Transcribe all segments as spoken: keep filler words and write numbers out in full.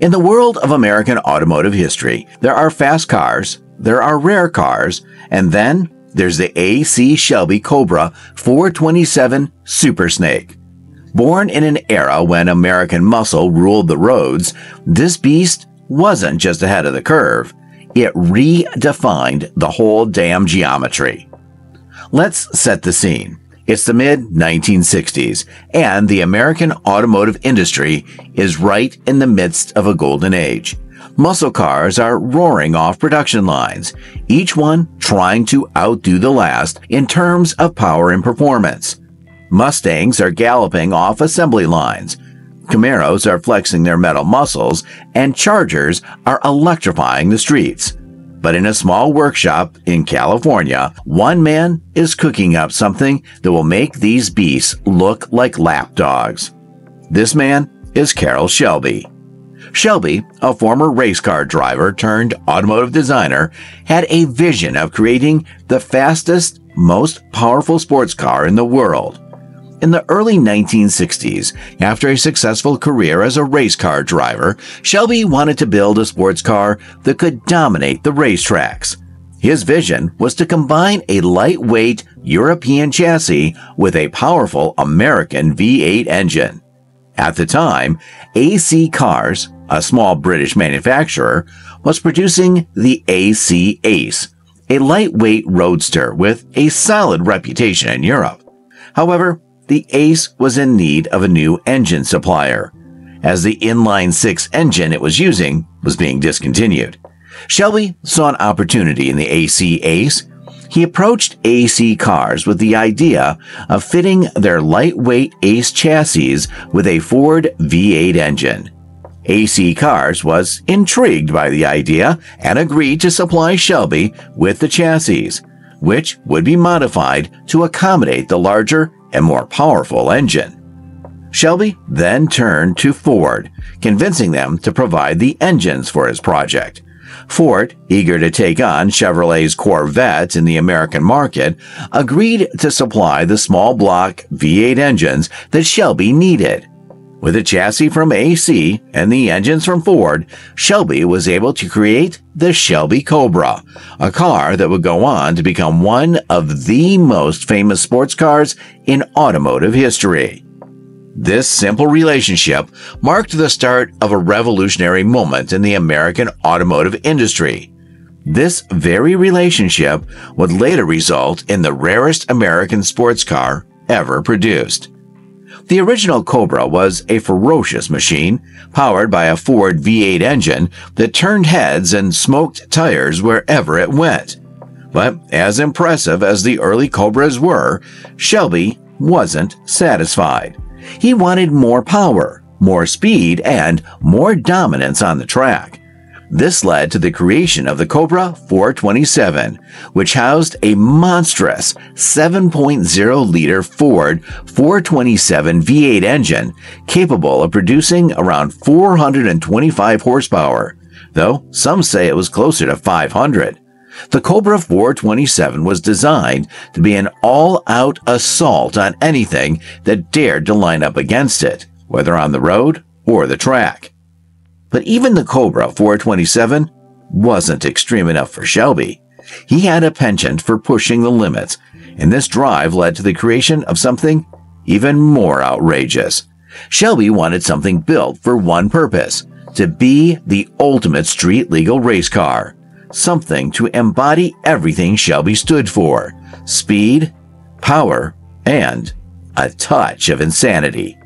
In the world of American automotive history, there are fast cars, there are rare cars, and then there's the A C Shelby Cobra four twenty-seven Super Snake. Born in an era when American muscle ruled the roads, this beast wasn't just ahead of the curve. It redefined the whole damn geometry. Let's set the scene. It's the mid nineteen sixties, and the American automotive industry is right in the midst of a golden age. Muscle cars are roaring off production lines, each one trying to outdo the last in terms of power and performance. Mustangs are galloping off assembly lines, Camaros are flexing their metal muscles, and Chargers are electrifying the streets. But in a small workshop in California, one man is cooking up something that will make these beasts look like lapdogs. This man is Carroll Shelby. Shelby, a former race car driver turned automotive designer, had a vision of creating the fastest, most powerful sports car in the world. In the early nineteen sixties, after a successful career as a race car driver, Shelby wanted to build a sports car that could dominate the racetracks. His vision was to combine a lightweight European chassis with a powerful American V eight engine. At the time, A C Cars, a small British manufacturer, was producing the A C Ace, a lightweight roadster with a solid reputation in Europe. However, the Ace was in need of a new engine supplier, as the inline six engine it was using was being discontinued. Shelby saw an opportunity in the A C Ace. He approached A C Cars with the idea of fitting their lightweight Ace chassis with a Ford V eight engine. A C Cars was intrigued by the idea and agreed to supply Shelby with the chassis, which would be modified to accommodate the larger and more powerful engine. Shelby then turned to Ford, convincing them to provide the engines for his project. Ford, eager to take on Chevrolet's Corvette in the American market, agreed to supply the small block V eight engines that Shelby needed. With a chassis from A C and the engines from Ford, Shelby was able to create the Shelby Cobra, a car that would go on to become one of the most famous sports cars in automotive history. This simple relationship marked the start of a revolutionary moment in the American automotive industry. This very relationship would later result in the rarest American sports car ever produced. The original Cobra was a ferocious machine, powered by a Ford V eight engine that turned heads and smoked tires wherever it went. But as impressive as the early Cobras were, Shelby wasn't satisfied. He wanted more power, more speed, and more dominance on the track. This led to the creation of the Cobra four twenty-seven, which housed a monstrous seven point oh liter Ford four twenty-seven V eight engine capable of producing around four hundred twenty-five horsepower, though some say it was closer to five hundred. The Cobra four twenty-seven was designed to be an all-out assault on anything that dared to line up against it, whether on the road or the track. But even the Cobra four twenty-seven wasn't extreme enough for Shelby. He had a penchant for pushing the limits, and this drive led to the creation of something even more outrageous. Shelby wanted something built for one purpose, to be the ultimate street-legal race car, something to embody everything Shelby stood for: speed, power, and a touch of insanity.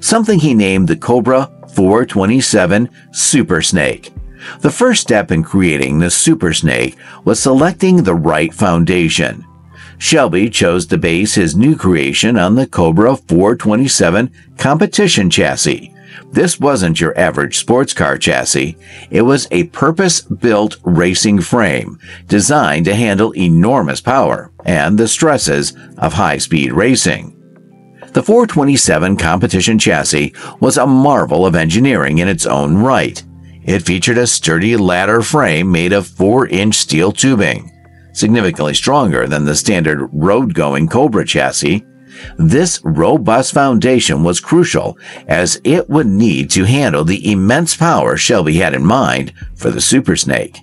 Something he named the Cobra four twenty-seven Super Snake. The first step in creating the Super Snake was selecting the right foundation. Shelby chose to base his new creation on the Cobra four twenty-seven competition chassis. This wasn't your average sports car chassis. It was a purpose-built racing frame designed to handle enormous power and the stresses of high-speed racing. The four twenty-seven competition chassis was a marvel of engineering in its own right. It featured a sturdy ladder frame made of four inch steel tubing, significantly stronger than the standard road-going Cobra chassis. This robust foundation was crucial, as it would need to handle the immense power Shelby had in mind for the Super Snake.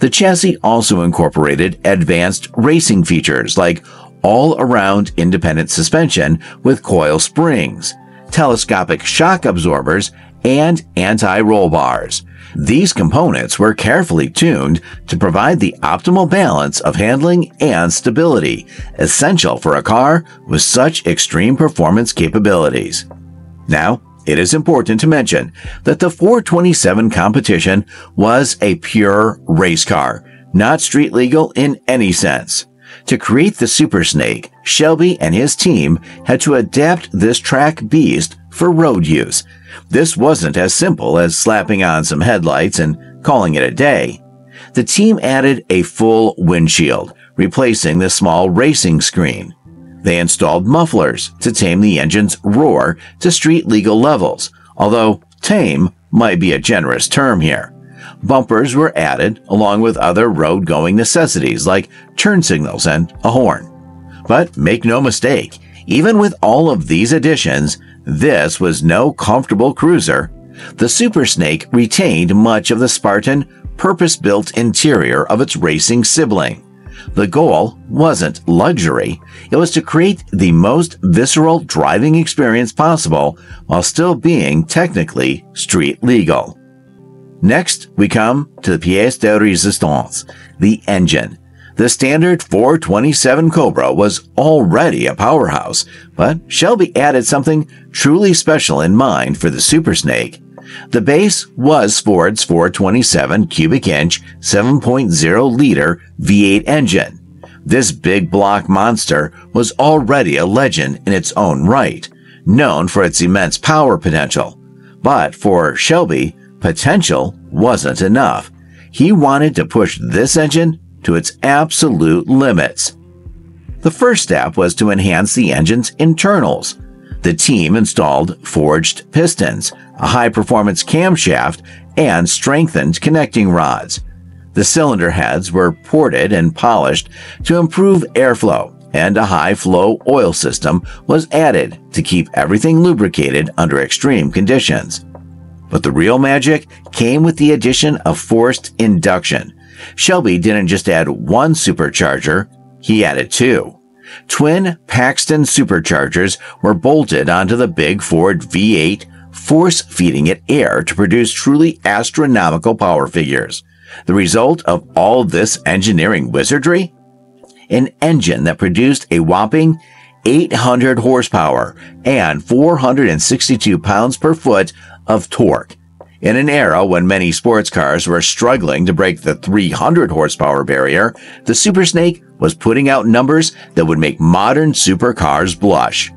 The chassis also incorporated advanced racing features like all-around independent suspension with coil springs, telescopic shock absorbers, and anti-roll bars. These components were carefully tuned to provide the optimal balance of handling and stability, essential for a car with such extreme performance capabilities. Now, it is important to mention that the four twenty-seven competition was a pure race car, not street legal in any sense. To create the Super Snake, Shelby and his team had to adapt this track beast for road use. This wasn't as simple as slapping on some headlights and calling it a day. The team added a full windshield, replacing the small racing screen. They installed mufflers to tame the engine's roar to street-legal levels, although tame might be a generous term here. Bumpers were added along with other road-going necessities like turn signals and a horn. But make no mistake, even with all of these additions, this was no comfortable cruiser. The Super Snake retained much of the Spartan, purpose-built interior of its racing sibling. The goal wasn't luxury. It was to create the most visceral driving experience possible while still being technically street legal. Next, we come to the pièce de résistance, the engine. The standard four twenty-seven Cobra was already a powerhouse, but Shelby added something truly special in mind for the Super Snake. The base was Ford's four twenty-seven cubic inch seven point oh liter V eight engine. This big block monster was already a legend in its own right, known for its immense power potential. But for Shelby, potential wasn't enough. He wanted to push this engine to its absolute limits. The first step was to enhance the engine's internals. The team installed forged pistons, a high-performance camshaft, and strengthened connecting rods. The cylinder heads were ported and polished to improve airflow, and a high-flow oil system was added to keep everything lubricated under extreme conditions. But the real magic came with the addition of forced induction. Shelby didn't just add one supercharger, he added two. Twin Paxton superchargers were bolted onto the big Ford V eight, force-feeding it air to produce truly astronomical power figures. The result of all this engineering wizardry? An engine that produced a whopping eight hundred horsepower and four hundred sixty-two pounds per foot of torque. In an era when many sports cars were struggling to break the three hundred horsepower barrier, the Super Snake was putting out numbers that would make modern supercars blush.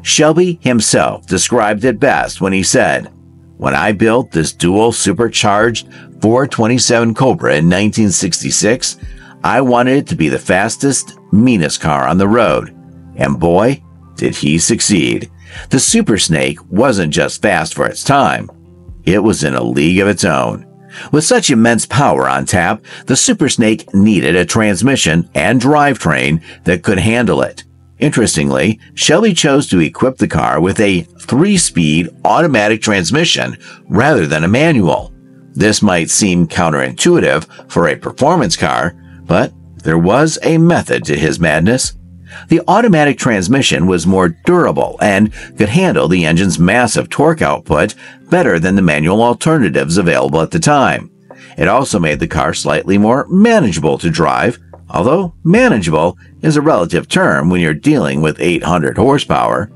Shelby himself described it best when he said, "When I built this dual supercharged four twenty-seven Cobra in nineteen sixty-six, I wanted it to be the fastest, meanest car on the road." And boy, did he succeed. The Super Snake wasn't just fast for its time. It was in a league of its own. With such immense power on tap, the Super Snake needed a transmission and drivetrain that could handle it. Interestingly, Shelby chose to equip the car with a three-speed automatic transmission rather than a manual. This might seem counterintuitive for a performance car, but there was a method to his madness. The automatic transmission was more durable and could handle the engine's massive torque output better than the manual alternatives available at the time. It also made the car slightly more manageable to drive, although manageable is a relative term when you're dealing with eight hundred horsepower.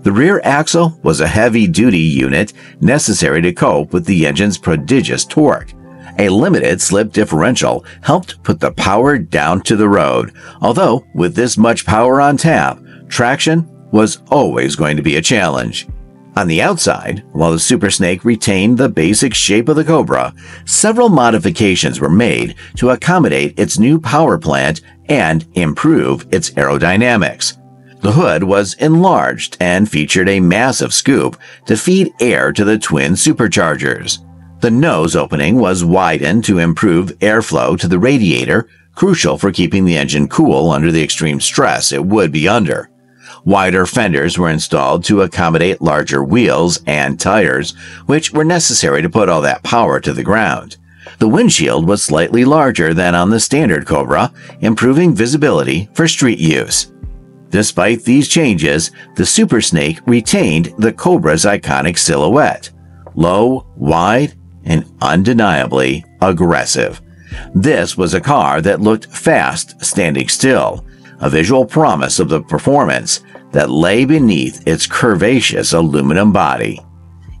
The rear axle was a heavy-duty unit necessary to cope with the engine's prodigious torque. A limited slip differential helped put the power down to the road, although with this much power on tap, traction was always going to be a challenge. On the outside, while the Super Snake retained the basic shape of the Cobra, several modifications were made to accommodate its new power plant and improve its aerodynamics. The hood was enlarged and featured a massive scoop to feed air to the twin superchargers. The nose opening was widened to improve airflow to the radiator, crucial for keeping the engine cool under the extreme stress it would be under. Wider fenders were installed to accommodate larger wheels and tires, which were necessary to put all that power to the ground. The windshield was slightly larger than on the standard Cobra, improving visibility for street use. Despite these changes, the Super Snake retained the Cobra's iconic silhouette, low, wide, and undeniably aggressive. This was a car that looked fast standing still, a visual promise of the performance that lay beneath its curvaceous aluminum body.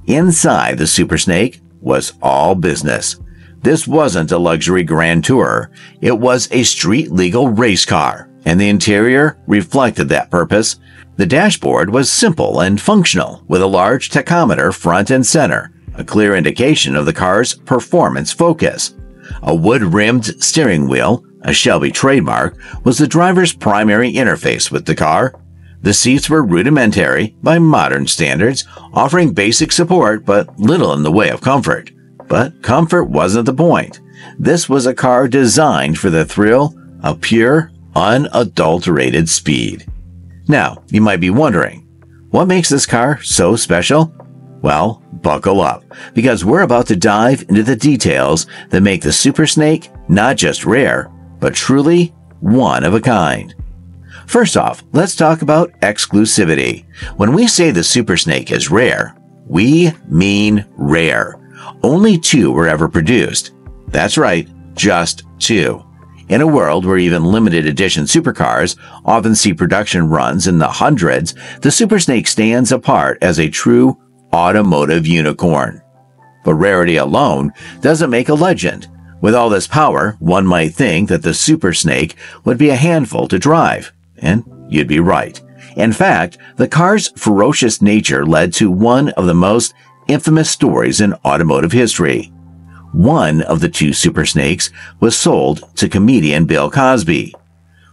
Inside, the Super Snake was all business. This wasn't a luxury grand tour. It was a street-legal race car, and the interior reflected that purpose. The dashboard was simple and functional, with a large tachometer front and center, a clear indication of the car's performance focus. A wood-rimmed steering wheel, a Shelby trademark, was the driver's primary interface with the car. The seats were rudimentary by modern standards, offering basic support but little in the way of comfort. But comfort wasn't the point. This was a car designed for the thrill of pure, unadulterated speed. Now, you might be wondering, what makes this car so special? Well, buckle up, because we're about to dive into the details that make the Super Snake not just rare, but truly one of a kind. First off, let's talk about exclusivity. When we say the Super Snake is rare, we mean rare. Only two were ever produced. That's right, just two. In a world where even limited edition supercars often see production runs in the hundreds, the Super Snake stands apart as a true automotive unicorn. But rarity alone doesn't make a legend. With all this power, one might think that the Super Snake would be a handful to drive, and you'd be right. In fact, the car's ferocious nature led to one of the most infamous stories in automotive history. One of the two Super Snakes was sold to comedian Bill Cosby.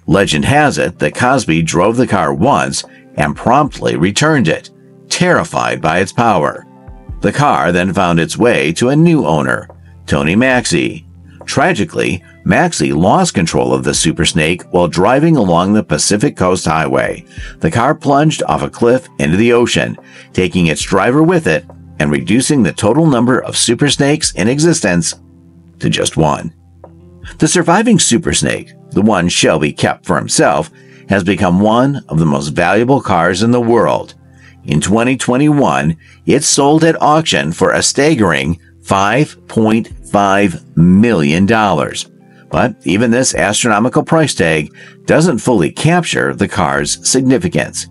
Legend has it that Cosby drove the car once and promptly returned it, terrified by its power. The car then found its way to a new owner, Tony Maxi. Tragically, Maxi lost control of the Super Snake while driving along the Pacific Coast Highway. The car plunged off a cliff into the ocean, taking its driver with it and reducing the total number of Super Snakes in existence to just one. The surviving Super Snake, the one Shelby kept for himself, has become one of the most valuable cars in the world. In twenty twenty-one, it sold at auction for a staggering five point five million dollars. But even this astronomical price tag doesn't fully capture the car's significance.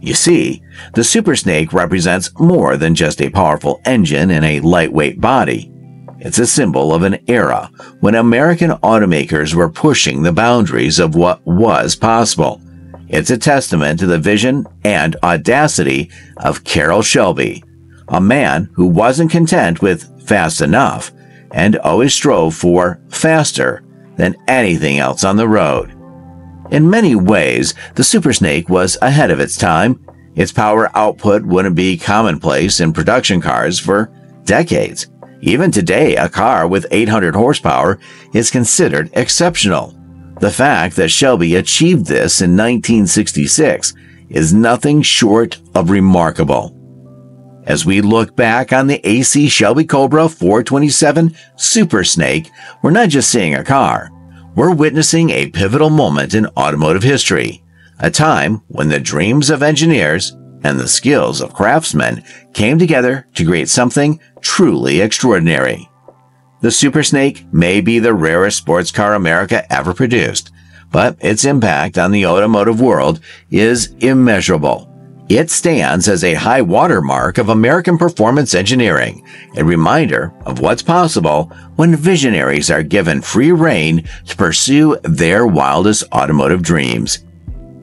You see, the Super Snake represents more than just a powerful engine and a lightweight body. It's a symbol of an era when American automakers were pushing the boundaries of what was possible. It's a testament to the vision and audacity of Carroll Shelby, a man who wasn't content with fast enough and always strove for faster than anything else on the road. In many ways, the Super Snake was ahead of its time. Its power output wouldn't be commonplace in production cars for decades. Even today, a car with eight hundred horsepower is considered exceptional. The fact that Shelby achieved this in nineteen sixty-six is nothing short of remarkable. As we look back on the A C Shelby Cobra four twenty-seven Super Snake, we're not just seeing a car. We're witnessing a pivotal moment in automotive history, a time when the dreams of engineers and the skills of craftsmen came together to create something truly extraordinary. The Super Snake may be the rarest sports car America ever produced, but its impact on the automotive world is immeasurable. It stands as a high watermark of American performance engineering, a reminder of what's possible when visionaries are given free rein to pursue their wildest automotive dreams.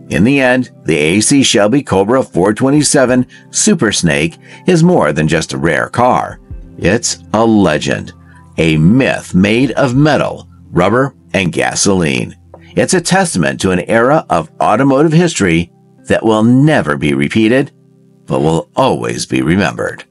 In the end, the A C Shelby Cobra four twenty-seven Super Snake is more than just a rare car. It's a legend. A myth made of metal, rubber, and gasoline. It's a testament to an era of automotive history that will never be repeated, but will always be remembered.